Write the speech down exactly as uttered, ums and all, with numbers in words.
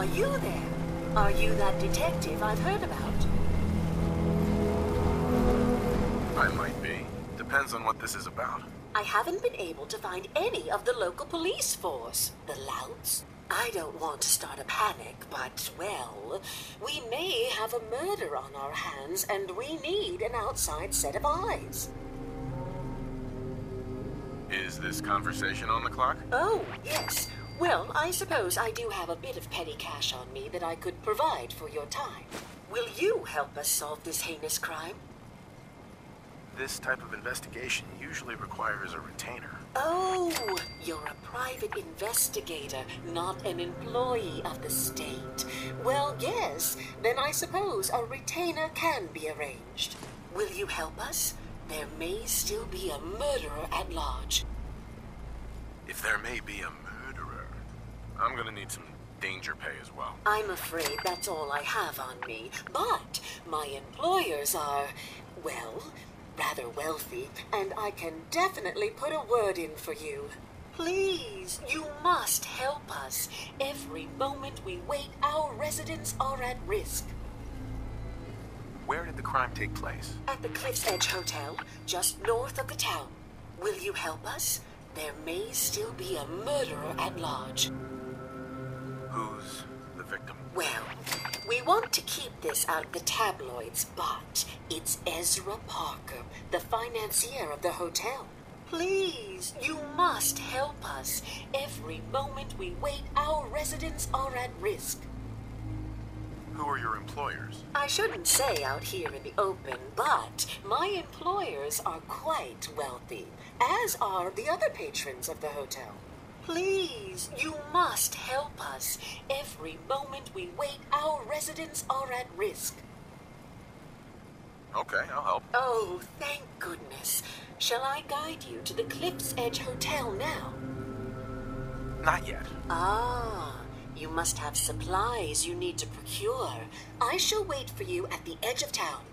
Are you there? Are you that detective I've heard about? I might be. Depends on what this is about. I haven't been able to find any of the local police force. The louts? I don't want to start a panic, but, well, we may have a murder on our hands, and we need an outside set of eyes. Is this conversation on the clock? Oh, yes. Well, I suppose I do have a bit of petty cash on me that I could provide for your time. Will you help us solve this heinous crime? This type of investigation usually requires a retainer. Oh, you're a private investigator, not an employee of the state. Well, yes, then I suppose a retainer can be arranged. Will you help us? There may still be a murderer at large. If there may be a murderer, I'm gonna need some danger pay as well. I'm afraid that's all I have on me, but my employers are, well, rather wealthy, and I can definitely put a word in for you. Please, you must help us. Every moment we wait, our residents are at risk. Where did the crime take place? At the Cliff's Edge Hotel, just north of the town. Will you help us? There may still be a murderer at large. Who's the victim? Well, we want to keep this out of the tabloids, but it's Ezra Parker, the financier of the hotel. Please, you must help us. Every moment we wait, our residents are at risk. Who are your employers? I shouldn't say out here in the open, but my employers are quite wealthy, as are the other patrons of the hotel. Please, you must help us. Every moment we wait, our residents are at risk. Okay, I'll help. Oh, thank goodness. Shall I guide you to the Cliff's Edge Hotel now? Not yet. Ah, you must have supplies you need to procure. I shall wait for you at the edge of town.